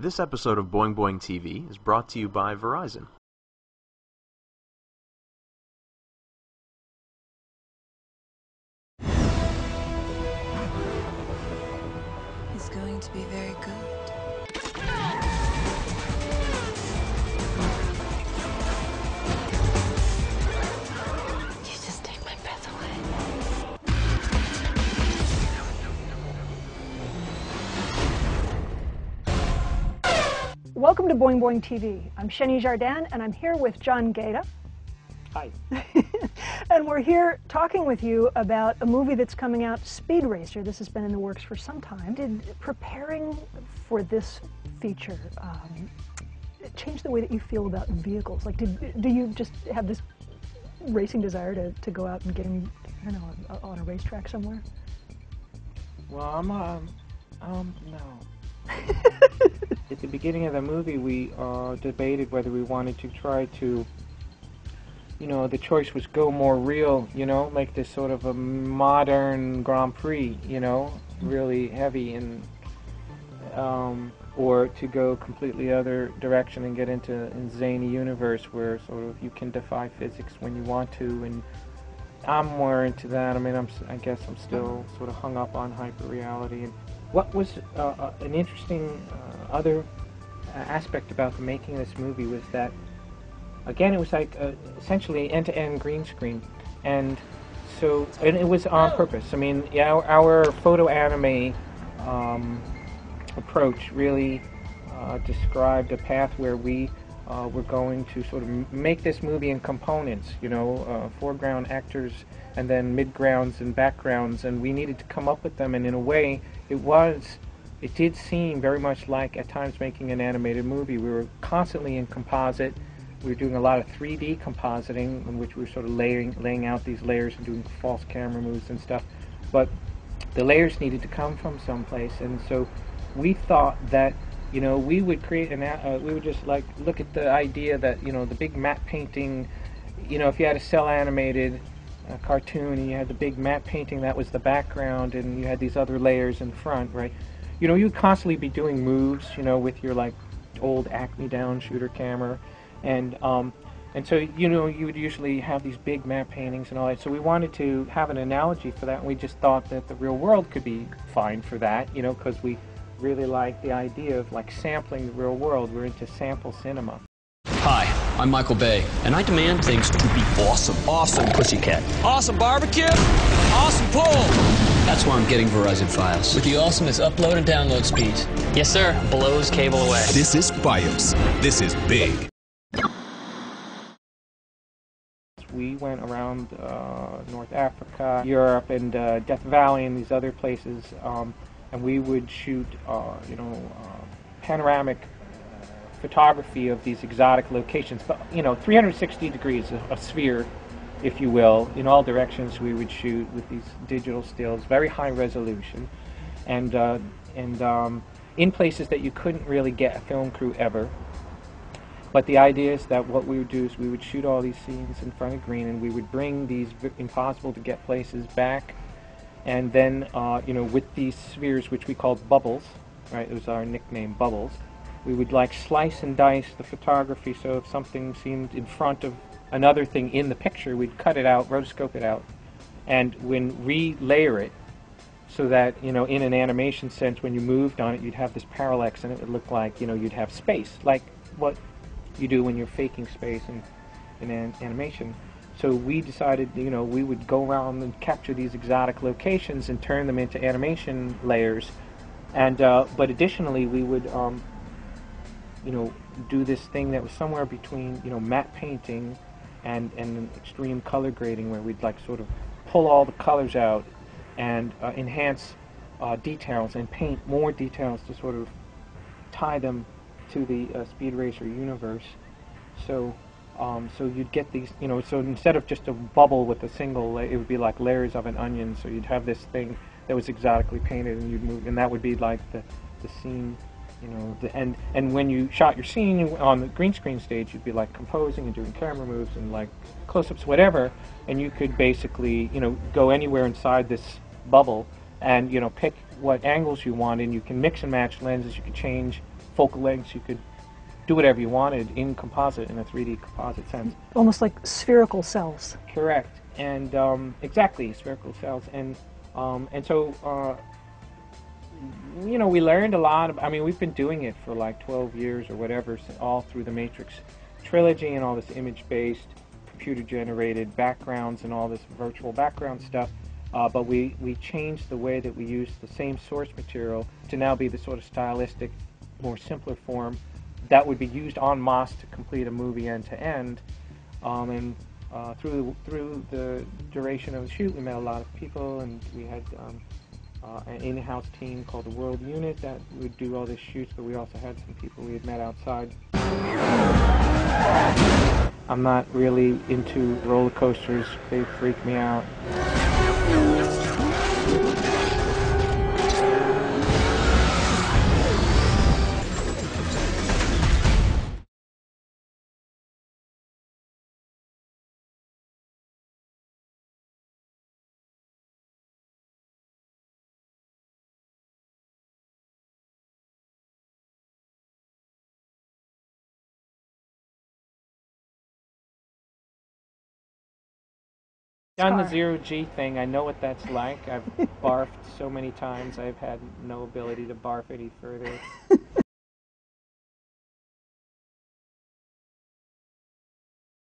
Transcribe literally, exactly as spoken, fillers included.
This episode of Boing Boing T V is brought to you by Verizon. It's going to be very good. You just take my breath away. Welcome to Boing Boing T V. I'm Xeni Jardin, and I'm here with John Gaeta. Hi. And we're here talking with you about a movie that's coming out, Speed Racer. This has been in the works for some time. Did preparing for this feature um, change the way that you feel about vehicles? Like, did do you just have this racing desire to, to go out and get them, I don't know, on, on a racetrack somewhere? Well, I'm, um, um, no. At the beginning of the movie, we uh, debated whether we wanted to try to, you know, the choice was go more real, you know, like this sort of a modern Grand Prix, you know, really heavy, and um, or to go completely other direction and get into in zany universe where sort of you can defy physics when you want to. And I'm more into that. I mean, I'm, I guess I'm still sort of hung up on hyper-reality. And what was uh, uh, an interesting uh, other aspect about the making of this movie was that, again, it was like uh, essentially end-to-end green screen, and so and it was on purpose. I mean, yeah, our, our photo anime um, approach really uh, described a path where we uh, were going to sort of make this movie in components, you know, uh, foreground actors, and then midgrounds and backgrounds, and we needed to come up with them. And in a way, it was, it did seem very much like at times making an animated movie. We were constantly in composite. We were doing a lot of three D compositing, in which we were sort of layering, laying out these layers and doing false camera moves and stuff. But the layers needed to come from someplace, and so we thought that, you know, we would create an, uh, we would just like look at the idea that, you know, the big matte painting, you know, if you had a cel animated a cartoon and you had the big matte painting that was the background and you had these other layers in front, right? You know, you'd constantly be doing moves, you know, with your like old Acme down shooter camera, and um, and so, you know, you would usually have these big matte paintings and all that. So we wanted to have an analogy for that, and we just thought that the real world could be fine for that, you know, because we really like the idea of like sampling the real world. We're into sample cinema. Hi, I'm Michael Bay, and I demand things to be awesome. Awesome pussycat. Awesome barbecue. Awesome pool. That's why I'm getting Verizon FiOS. With the awesomest upload and download speeds. Yes, sir. Blows cable away. This is FiOS. This is big. We went around uh, North Africa, Europe, and uh, Death Valley and these other places, um, and we would shoot, uh, you know, uh, panoramic photography of these exotic locations, but, you know, three hundred sixty degrees, a, a sphere, if you will, in all directions. We would shoot with these digital stills, very high resolution, and uh, and um, in places that you couldn't really get a film crew ever. But the idea is that what we would do is we would shoot all these scenes in front of green, and we would bring these impossible to get places back, and then uh, you know, with these spheres, which we called bubbles, right? It was our nickname, bubbles. We would like slice and dice the photography, so if something seemed in front of another thing in the picture, we'd cut it out, rotoscope it out, and when re-layer it, so that, you know, in an animation sense, when you moved on it, you'd have this parallax, and it would look like, you know, you'd have space, like what you do when you're faking space in, in an animation. So we decided, you know, we would go around and capture these exotic locations and turn them into animation layers, and uh, but additionally, we would um, you know, do this thing that was somewhere between, you know, matte painting and, and extreme color grading, where we'd like sort of pull all the colors out and uh, enhance uh, details and paint more details to sort of tie them to the uh, Speed Racer universe. So um, so you'd get these, you know, so instead of just a bubble with a single, it would be like layers of an onion, so you'd have this thing that was exotically painted, and you'd move, and that would be like the, the scene. You know, the, and and when you shot your scene on the green screen stage, you'd be like composing and doing camera moves and like close-ups, whatever, and you could basically, you know, go anywhere inside this bubble and, you know, pick what angles you want, and you can mix and match lenses, you can change focal lengths. You could do whatever you wanted in composite, in a three D composite sense. Almost like spherical cells. Correct. And um, exactly, spherical cells. And um, and so, uh, you know, we learned a lot. Of, I mean, we've been doing it for like twelve years or whatever, all through the Matrix trilogy and all this image-based, computer-generated backgrounds and all this virtual background stuff. Uh, but we, we changed the way that we use the same source material to now be the sort of stylistic, more simpler form that would be used en masse to complete a movie end-to-end. Um, and uh, through, through the duration of the shoot, we met a lot of people, and we had um, uh, an in-house team called the World Unit that would do all these shoots, but we also had some people we had met outside. I'm not really into roller coasters. They freak me out. Done the zero-G thing. I know what that's like. I've barfed so many times. I've had no ability to barf any further.